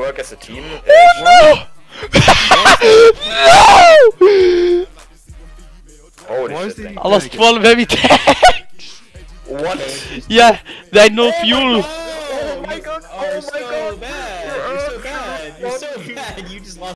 work as a team. No! No! Holy shit, I lost 12 heavy tanks! What? Yeah, they had no fuel! Oh my god! Oh my god! You're so bad! You're so bad! You just lost.